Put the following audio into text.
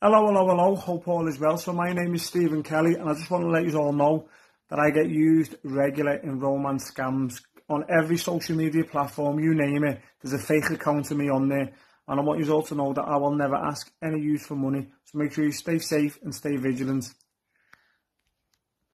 Hello, hello, hello, hope all is well. So my name is Steven Kelly and I just want to let you all know that I get used regular in romance scams on every social media platform, you name it. There's a fake account of me on there and I want you all to know that I will never ask any use for money. So make sure you stay safe and stay vigilant.